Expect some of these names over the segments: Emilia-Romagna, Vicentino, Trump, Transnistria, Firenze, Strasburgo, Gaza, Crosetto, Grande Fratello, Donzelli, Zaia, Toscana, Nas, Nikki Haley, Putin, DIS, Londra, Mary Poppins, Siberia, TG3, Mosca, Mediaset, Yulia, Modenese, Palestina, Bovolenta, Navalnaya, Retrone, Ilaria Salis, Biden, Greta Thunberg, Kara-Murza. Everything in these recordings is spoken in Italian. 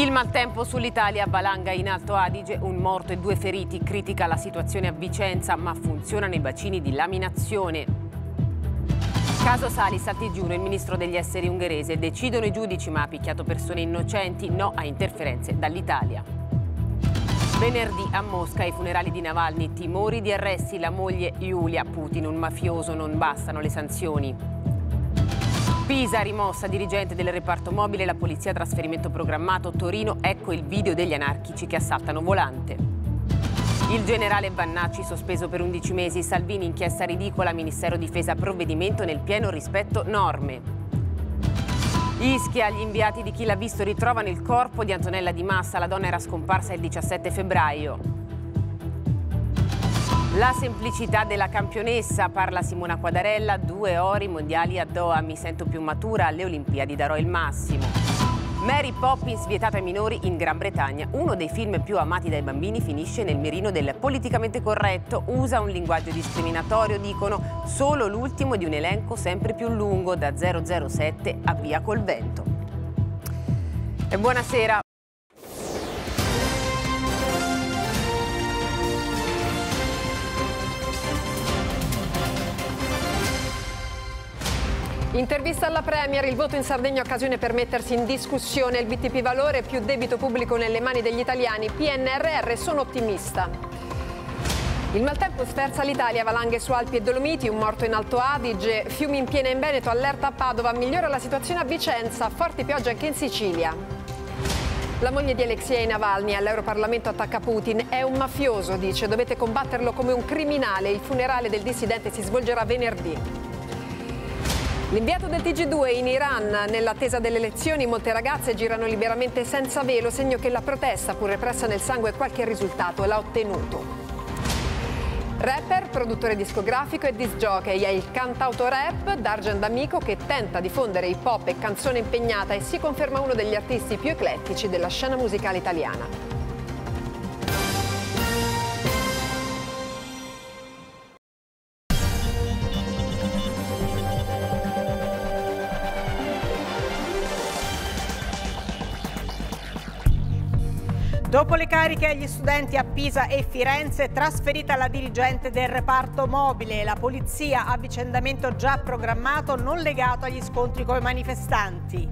Il maltempo sull'Italia, valanga in Alto Adige, un morto e 2 feriti, critica la situazione a Vicenza, ma funzionano i bacini di laminazione. Caso Salis al TG1, il ministro degli esteri ungherese, decidono i giudici ma ha picchiato persone innocenti, no a interferenze dall'Italia. Venerdì a Mosca ai funerali di Navalny, timori di arresti, la moglie Yulia, Putin un mafioso, non bastano le sanzioni. Pisa rimossa, dirigente del reparto mobile, la polizia trasferimento programmato, Torino, ecco il video degli anarchici che assaltano volante. Il generale Vannacci sospeso per 11 mesi, Salvini inchiesta ridicola, Ministero Difesa provvedimento nel pieno rispetto norme. Ischia, gli inviati di Chi l'ha visto ritrovano il corpo di Antonella Di Massa, la donna era scomparsa il 17 febbraio. La semplicità della campionessa, parla Simona Quadarella, 2 ori mondiali a Doha, mi sento più matura, alle Olimpiadi darò il massimo. Mary Poppins vietata ai minori in Gran Bretagna, uno dei film più amati dai bambini finisce nel mirino del politicamente corretto, usa un linguaggio discriminatorio, dicono, solo l'ultimo di un elenco sempre più lungo, da 007 a Via col Vento. E buonasera. Intervista alla Premier, il voto in Sardegna occasione per mettersi in discussione il BTP valore, più debito pubblico nelle mani degli italiani, PNRR, sono ottimista. Il maltempo sferza l'Italia, valanghe su Alpi e Dolomiti, un morto in Alto Adige, fiumi in piena in Veneto, allerta a Padova, migliora la situazione a Vicenza, forti piogge anche in Sicilia. La moglie di Alexei Navalny all'Europarlamento attacca Putin, è un mafioso, dice, dovete combatterlo come un criminale, il funerale del dissidente si svolgerà venerdì. L'inviato del TG2 in Iran, nell'attesa delle elezioni molte ragazze girano liberamente senza velo, segno che la protesta, pur repressa nel sangue, qualche risultato l'ha ottenuto. Rapper, produttore discografico e disc jockey, è il cantautorap D'Argen D'Amico che tenta di fondere hip hop e canzone impegnata e si conferma uno degli artisti più eclettici della scena musicale italiana. Dopo le cariche agli studenti a Pisa e Firenze, trasferita la dirigente del reparto mobile, la polizia, avvicendamento già programmato non legato agli scontri coi manifestanti.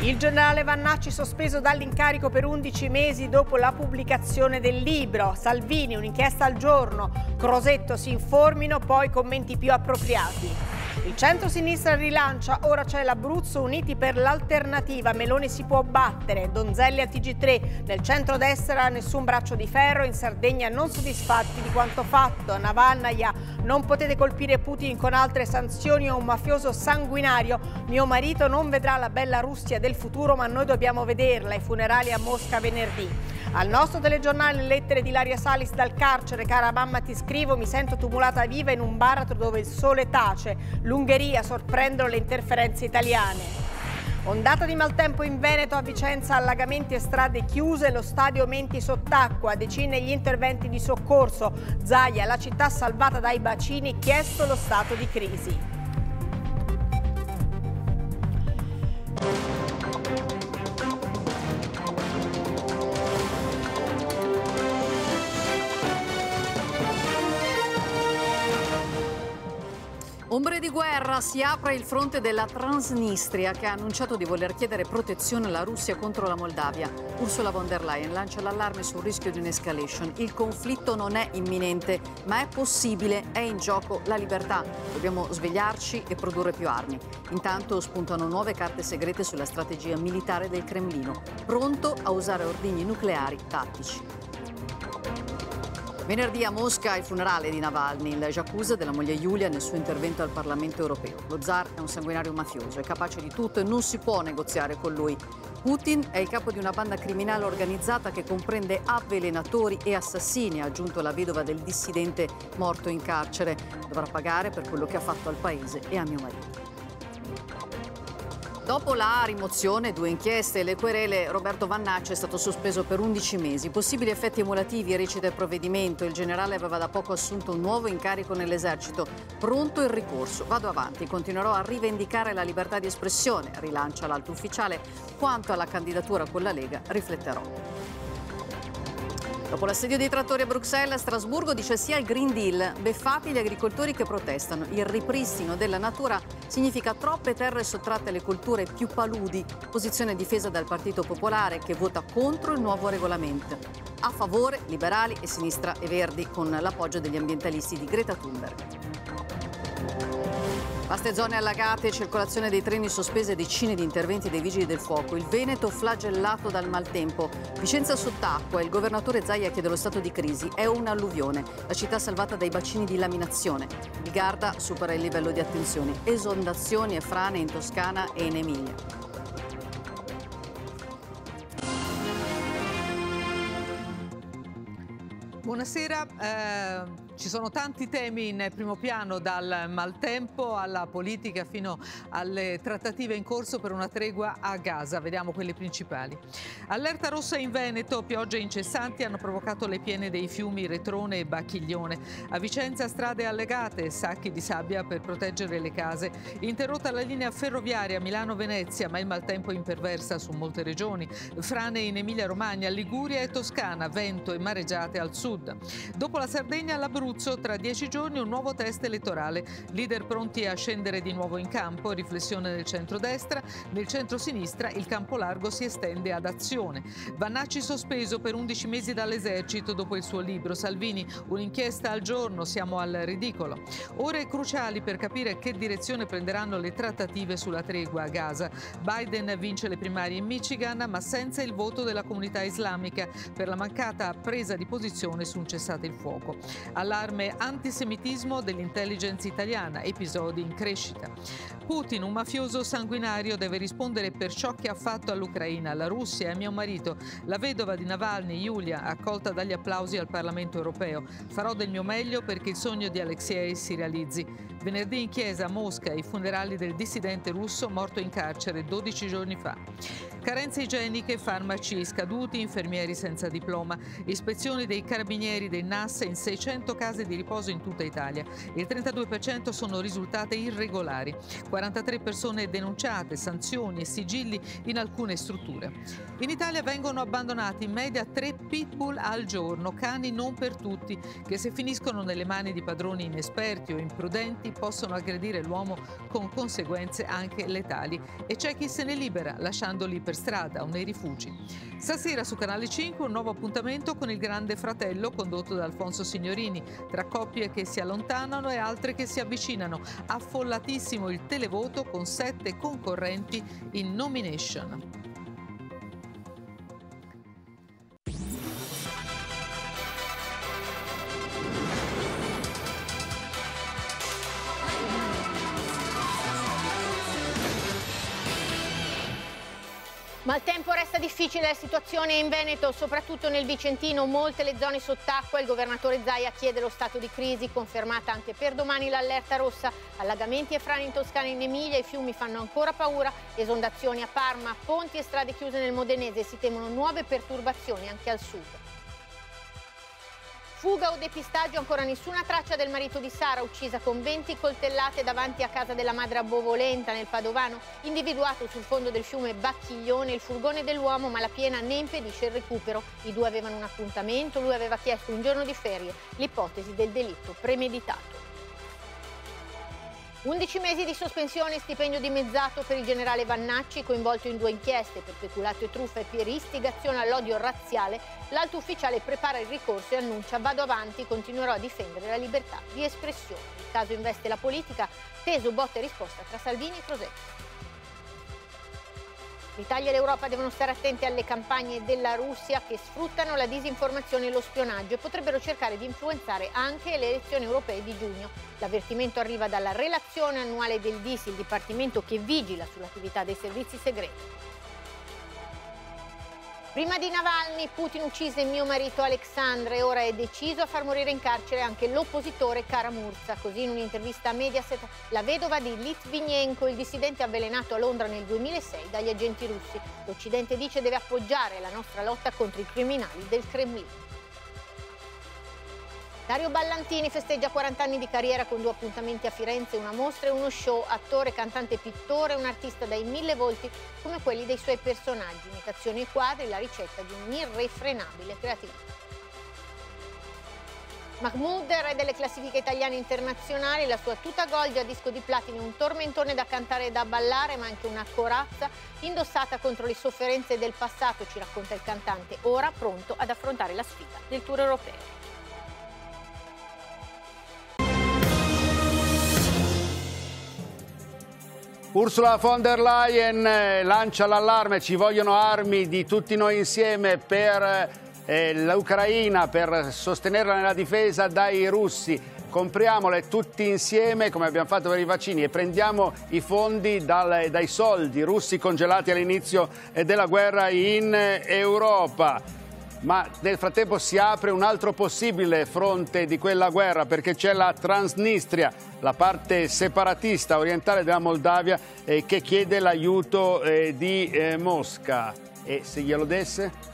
Il generale Vannacci sospeso dall'incarico per 11 mesi dopo la pubblicazione del libro, Salvini un'inchiesta al giorno, Crosetto si informino, poi commenti più appropriati. Il centro-sinistra rilancia, ora c'è l'Abruzzo, uniti per l'alternativa, Meloni si può battere, Donzelli a TG3, nel centro-destra nessun braccio di ferro, in Sardegna non soddisfatti di quanto fatto, Navalnaya, non potete colpire Putin con altre sanzioni o un mafioso sanguinario, mio marito non vedrà la bella Russia del futuro ma noi dobbiamo vederla, i funerali a Mosca venerdì. Al nostro telegiornale lettere di Ilaria Salis dal carcere, cara mamma ti scrivo, mi sento tumulata viva in un baratro dove il sole tace, l'Ungheria sorprendono le interferenze italiane. Ondata di maltempo in Veneto, a Vicenza allagamenti e strade chiuse, lo stadio Menti sott'acqua, decine gli interventi di soccorso, Zaia, la città salvata dai bacini, chiesto lo stato di crisi. Ombre di guerra, si apre il fronte della Transnistria che ha annunciato di voler chiedere protezione alla Russia contro la Moldavia. Ursula von der Leyen lancia l'allarme sul rischio di un'escalation. Il conflitto non è imminente, ma è possibile, è in gioco la libertà. Dobbiamo svegliarci e produrre più armi. Intanto spuntano nuove carte segrete sulla strategia militare del Cremlino, pronto a usare ordigni nucleari tattici. Venerdì a Mosca il funerale di Navalny, la accusa della moglie Yulia nel suo intervento al Parlamento europeo. Lo zar è un sanguinario mafioso, è capace di tutto e non si può negoziare con lui. Putin è il capo di una banda criminale organizzata che comprende avvelenatori e assassini, ha aggiunto la vedova del dissidente morto in carcere. Dovrà pagare per quello che ha fatto al paese e a mio marito. Dopo la rimozione, due inchieste e le querele, Roberto Vannacci è stato sospeso per 11 mesi. Possibili effetti emulativi, recita il provvedimento. Il generale aveva da poco assunto un nuovo incarico nell'esercito. Pronto il ricorso. Vado avanti, continuerò a rivendicare la libertà di espressione, rilancia l'alto ufficiale. Quanto alla candidatura con la Lega, rifletterò. Dopo l'assedio dei trattori a Bruxelles, Strasburgo dice sì al Green Deal. Beffati gli agricoltori che protestano. Il ripristino della natura significa troppe terre sottratte alle colture più paludi. Posizione difesa dal Partito Popolare che vota contro il nuovo regolamento. A favore liberali e sinistra e verdi con l'appoggio degli ambientalisti di Greta Thunberg. Vaste zone allagate, circolazione dei treni sospese, decine di interventi dei vigili del fuoco. Il Veneto flagellato dal maltempo. Vicenza sott'acqua, il governatore Zaia chiede lo stato di crisi. È un'alluvione. La città salvata dai bacini di laminazione. Il Garda supera il livello di attenzione. Esondazioni e frane in Toscana e in Emilia. Buonasera, ci sono tanti temi in primo piano, dal maltempo alla politica fino alle trattative in corso per una tregua a Gaza. Vediamo quelle principali. Allerta rossa in Veneto, piogge incessanti hanno provocato le piene dei fiumi Retrone e Bacchiglione. A Vicenza strade allegate, sacchi di sabbia per proteggere le case. Interrotta la linea ferroviaria Milano-Venezia, ma il maltempo imperversa su molte regioni. Frane in Emilia-Romagna, Liguria e Toscana, vento e mareggiate al sud. Dopo la Sardegna all'Abruzzo, tra 10 giorni un nuovo test elettorale. Leader pronti a scendere di nuovo in campo, riflessione nel centrodestra, nel centrosinistra il campo largo si estende ad Azione. Vannacci sospeso per 11 mesi dall'esercito dopo il suo libro. Salvini, un'inchiesta al giorno, siamo al ridicolo. Ore cruciali per capire che direzione prenderanno le trattative sulla tregua a Gaza. Biden vince le primarie in Michigan, ma senza il voto della comunità islamica per la mancata presa di posizione su un cessate il fuoco. Allarme antisemitismo dell'intelligence italiana, episodi in crescita. Putin, un mafioso sanguinario, deve rispondere per ciò che ha fatto all'Ucraina, alla Russia e a mio marito. La vedova di Navalny, Yulia, accolta dagli applausi al Parlamento europeo. Farò del mio meglio perché il sogno di Alexei si realizzi. Venerdì in chiesa a Mosca i funerali del dissidente russo morto in carcere 12 giorni fa. Carenze igieniche, farmaci scaduti, infermieri senza diploma. Ispezioni dei carabinieri dei NAS in 600 case di riposo in tutta Italia. Il 32% sono risultate irregolari. 43 persone denunciate, sanzioni e sigilli in alcune strutture. In Italia vengono abbandonati in media 3 pitbull al giorno, cani non per tutti, che se finiscono nelle mani di padroni inesperti o imprudenti possono aggredire l'uomo con conseguenze anche letali. E c'è chi se ne libera, lasciandoli per strada o nei rifugi. Stasera su Canale 5 un nuovo appuntamento con il Grande Fratello condotto da Alfonso Signorini, tra coppie che si allontanano e altre che si avvicinano. Affollatissimo il televoto con 7 concorrenti in nomination. Ma il tempo resta difficile, la situazione in Veneto, soprattutto nel Vicentino, molte le zone sott'acqua. Il governatore Zaia chiede lo stato di crisi, confermata anche per domani l'allerta rossa. Allagamenti e frane in Toscana e in Emilia, i fiumi fanno ancora paura, esondazioni a Parma, ponti e strade chiuse nel Modenese, si temono nuove perturbazioni anche al sud. Fuga o depistaggio, ancora nessuna traccia del marito di Sara, uccisa con 20 coltellate davanti a casa della madre a Bovolenta, nel Padovano. Individuato sul fondo del fiume Bacchiglione il furgone dell'uomo, ma la piena ne impedisce il recupero. I due avevano un appuntamento, lui aveva chiesto un giorno di ferie, l'ipotesi del delitto premeditato. 11 mesi di sospensione e stipendio dimezzato per il generale Vannacci, coinvolto in due inchieste per peculato e truffa e per istigazione all'odio razziale. L'alto ufficiale prepara il ricorso e annuncia: vado avanti, continuerò a difendere la libertà di espressione. Il caso investe la politica, teso botta e risposta tra Salvini e Crosetto. L'Italia e l'Europa devono stare attenti alle campagne della Russia che sfruttano la disinformazione e lo spionaggio e potrebbero cercare di influenzare anche le elezioni europee di giugno. L'avvertimento arriva dalla relazione annuale del DIS, il dipartimento che vigila sull'attività dei servizi segreti. Prima di Navalny, Putin uccise mio marito Alexandre e ora è deciso a far morire in carcere anche l'oppositore Kara-Murza. Così in un'intervista a Mediaset la vedova di Litvinenko, il dissidente avvelenato a Londra nel 2006 dagli agenti russi. L'Occidente dice deve appoggiare la nostra lotta contro i criminali del Cremlino. Dario Ballantini festeggia 40 anni di carriera con due appuntamenti a Firenze, una mostra e uno show. Attore, cantante, pittore, un artista dai mille volti come quelli dei suoi personaggi. Imitazioni e quadri, la ricetta di un'irrefrenabile creatività. Mahmood, re delle classifiche italiane internazionali, la sua tuta gol a disco di platino, un tormentone da cantare e da ballare, ma anche una corazza indossata contro le sofferenze del passato, ci racconta il cantante, ora pronto ad affrontare la sfida del tour europeo. Ursula von der Leyen lancia l'allarme, ci vogliono armi di tutti noi insieme per l'Ucraina, per sostenerla nella difesa dai russi. Compriamole tutti insieme come abbiamo fatto per i vaccini e prendiamo i fondi dai soldi russi congelati all'inizio della guerra in Europa. Ma nel frattempo si apre un altro possibile fronte di quella guerra, perché c'è la Transnistria, la parte separatista orientale della Moldavia, che chiede l'aiuto di Mosca. E se glielo desse?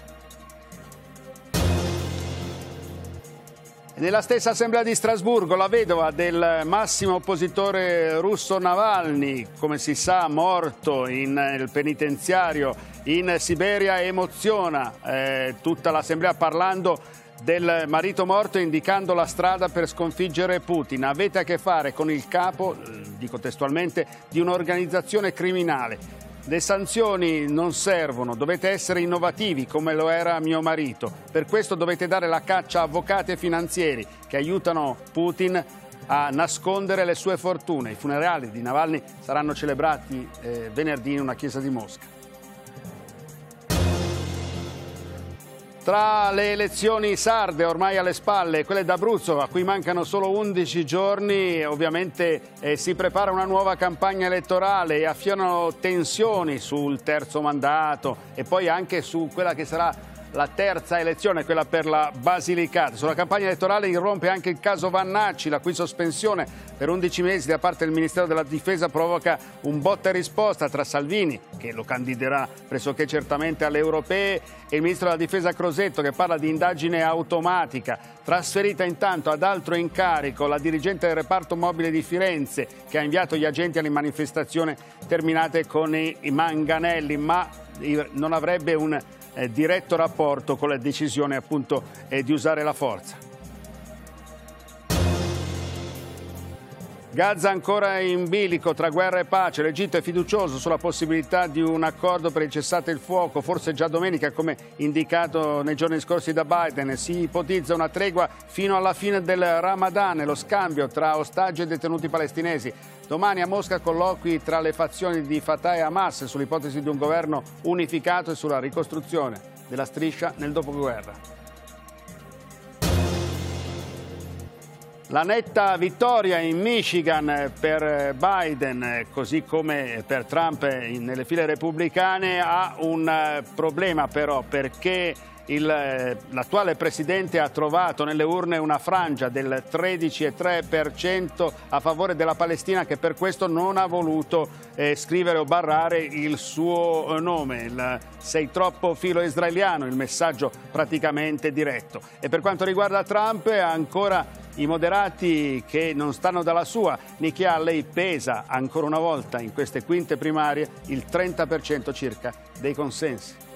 Nella stessa assemblea di Strasburgo la vedova del massimo oppositore russo Navalny, come si sa morto nel penitenziario in Siberia, emoziona tutta l'assemblea parlando del marito morto e indicando la strada per sconfiggere Putin. Avete a che fare con il capo, dico testualmente, di un'organizzazione criminale. Le sanzioni non servono, dovete essere innovativi come lo era mio marito. Per questo dovete dare la caccia a avvocati e finanzieri che aiutano Putin a nascondere le sue fortune. I funerali di Navalny saranno celebrati venerdì in una chiesa di Mosca. Tra le elezioni sarde ormai alle spalle e quelle d'Abruzzo, a cui mancano solo 11 giorni, ovviamente si prepara una nuova campagna elettorale e affiorano tensioni sul terzo mandato e poi anche su quella che sarà la terza elezione, quella per la Basilicata. Sulla campagna elettorale irrompe anche il caso Vannacci, la cui sospensione per 11 mesi da parte del Ministero della Difesa provoca un botta e risposta tra Salvini, che lo candiderà pressoché certamente alle europee, e il Ministro della Difesa Crosetto, che parla di indagine automatica. Trasferita intanto ad altro incarico la dirigente del reparto mobile di Firenze, che ha inviato gli agenti alle manifestazioni terminate con i manganelli, ma non avrebbe un diretto rapporto con la decisione appunto di usare la forza. Gaza ancora in bilico tra guerra e pace, l'Egitto è fiducioso sulla possibilità di un accordo per il cessate il fuoco, forse già domenica come indicato nei giorni scorsi da Biden. Si ipotizza una tregua fino alla fine del Ramadan e lo scambio tra ostaggi e detenuti palestinesi. Domani a Mosca colloqui tra le fazioni di Fatah e Hamas sull'ipotesi di un governo unificato e sulla ricostruzione della striscia nel dopoguerra. La netta vittoria in Michigan per Biden, così come per Trump nelle file repubblicane, ha un problema però, perché l'attuale presidente ha trovato nelle urne una frangia del 13,3% a favore della Palestina, che per questo non ha voluto scrivere o barrare il suo nome. Sei troppo filo israeliano, il messaggio praticamente diretto. E per quanto riguarda Trump, ancora i moderati che non stanno dalla sua. Nikki Haley pesa ancora una volta in queste quinte primarie il 30% circa dei consensi.